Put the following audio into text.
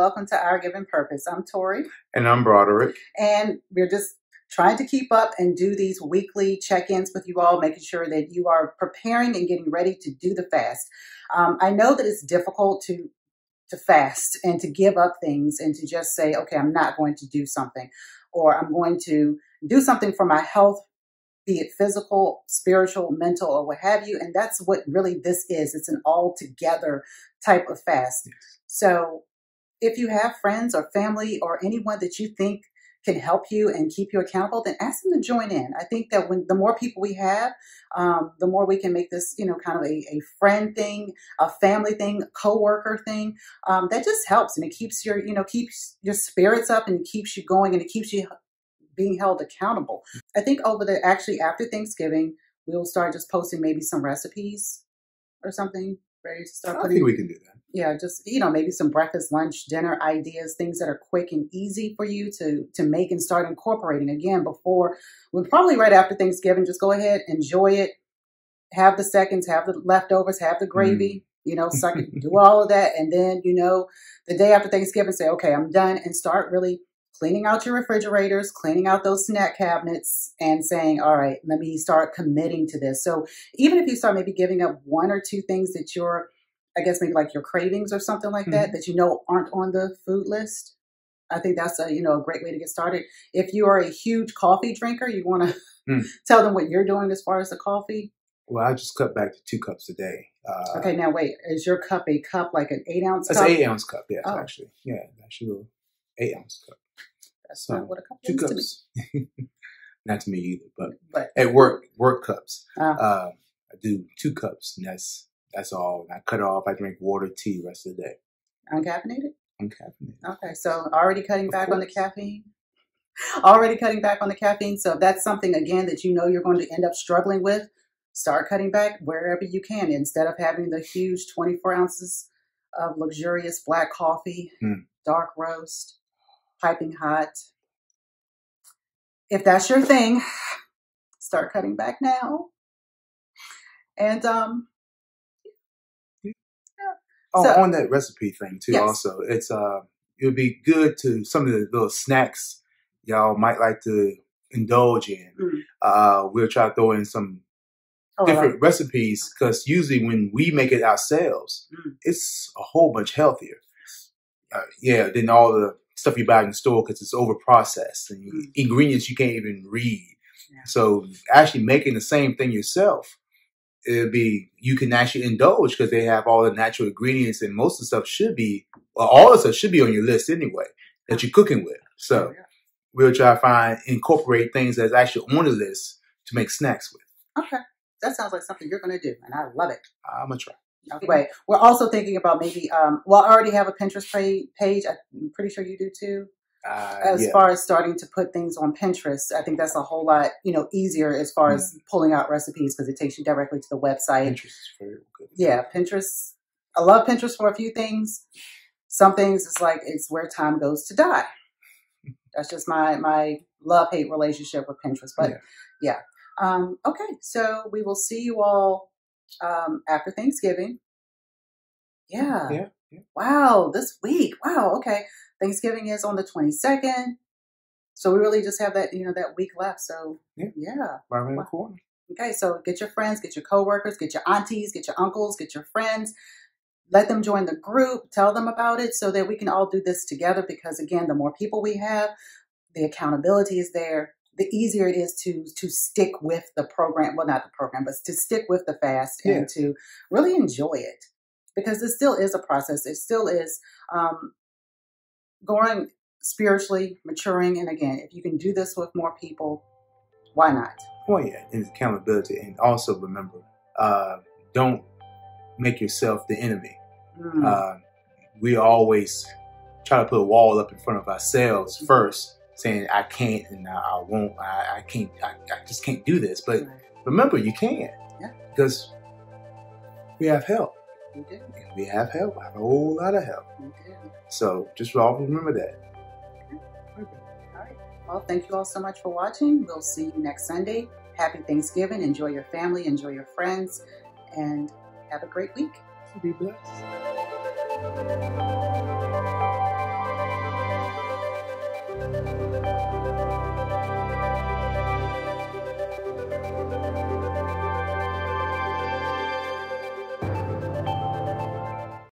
Welcome to Our Given Purpose. I'm Torrie. And I'm Broderick. And we're just trying to keep up and do these weekly check-ins with you all, making sure that you are preparing and getting ready to do the fast. I know that it's difficult to fast and to give up things and to just say, okay, I'm not going to do something, or I'm going to do something for my health, be it physical, spiritual, mental, or what have you. And that's what really this is. It's an all together type of fast. So if you have friends or family or anyone that you think can help you and keep you accountable, then ask them to join in. I think that when the more people we have, the more we can make this, kind of a friend thing, a family thing, coworker thing. That just helps, and it keeps your, keeps your spirits up, and it keeps you going, and it keeps you being held accountable. I think after Thanksgiving, we'll start just posting maybe some recipes or something. I think we can do that. Yeah, just, maybe some breakfast, lunch, dinner ideas, things that are quick and easy for you to make and start incorporating. Again, probably right after Thanksgiving, just go ahead, enjoy it, have the seconds, have the leftovers, have the gravy, suck it, do all of that. And then, the day after Thanksgiving, say, okay, I'm done, and start really cleaning out your refrigerators, cleaning out those snack cabinets, and saying, all right, let me start committing to this. So even if you start maybe giving up one or two things that you're, maybe like your cravings or something like that, aren't on the food list, I think that's a great way to get started. If you are a huge coffee drinker, you want to tell them what you're doing as far as the coffee. Well, I just cut back to 2 cups a day. Okay, now wait, is your cup a cup like an 8-ounce cup? It's an 8-ounce cup, yes, oh. Actually. Yeah, actually an 8-ounce cup. That's not what a cup is to me. Not to me either, but at work cups. I do 2 cups, and that's all. And I cut off. I drink water, tea the rest of the day. Uncaffeinated? Uncaffeinated. Okay, so already cutting back on the caffeine. Already cutting back on the caffeine. So if that's something, again, that you're going to end up struggling with, start cutting back wherever you can. Instead of having the huge 24 ounces of luxurious black coffee, dark roast, piping hot. If that's your thing, start cutting back now. And on that recipe thing too. Yes. Also, it's it would be good to some of the little snacks y'all might like to indulge in. We'll try to throw in some different recipes, because usually when we make it ourselves, it's a whole bunch healthier. Than all the stuff you buy in the store, because it's over processed and ingredients you can't even read. Yeah. So actually making the same thing yourself, you can actually indulge, because they have all the natural ingredients, and most of the stuff all the stuff should be on your list anyway that you're cooking with. So we'll try to incorporate things that's actually on the list to make snacks with. Okay. That sounds like something you're going to do, and I love it. I'm going to try. Anyway, we're also thinking about maybe, I already have a Pinterest page. I'm pretty sure you do too. As far as starting to put things on Pinterest, I think that's a whole lot, easier as far as pulling out recipes, because it takes you directly to the website. Pinterest is very good. Yeah, Pinterest. I love Pinterest for a few things. Some things it's where time goes to die. That's just my love-hate relationship with Pinterest. But okay, so we will see you all after Thanksgiving. Wow, this week. Wow, okay. Thanksgiving is on the 22nd, so we really just have that that week left. So right around the corner. Okay, so get your friends, get your coworkers, get your aunties, get your uncles, get your friends. Let them join the group. Tell them about it, so that we can all do this together. Because again, the more people we have, the accountability is there. The easier it is to stick with the program. Well, not the program, but to stick with the fast and to really enjoy it, because it still is a process. It still is growing spiritually, maturing. And again, if you can do this with more people, why not? Well, it's accountability. And also remember, don't make yourself the enemy. We always try to put a wall up in front of ourselves first, saying I can't and I won't, I just can't do this. But remember, you can, because we have help. We have help, a whole lot of help. So just remember that. All right. Well, thank you all so much for watching. We'll see you next Sunday. Happy Thanksgiving. Enjoy your family, enjoy your friends, and have a great week. Be blessed.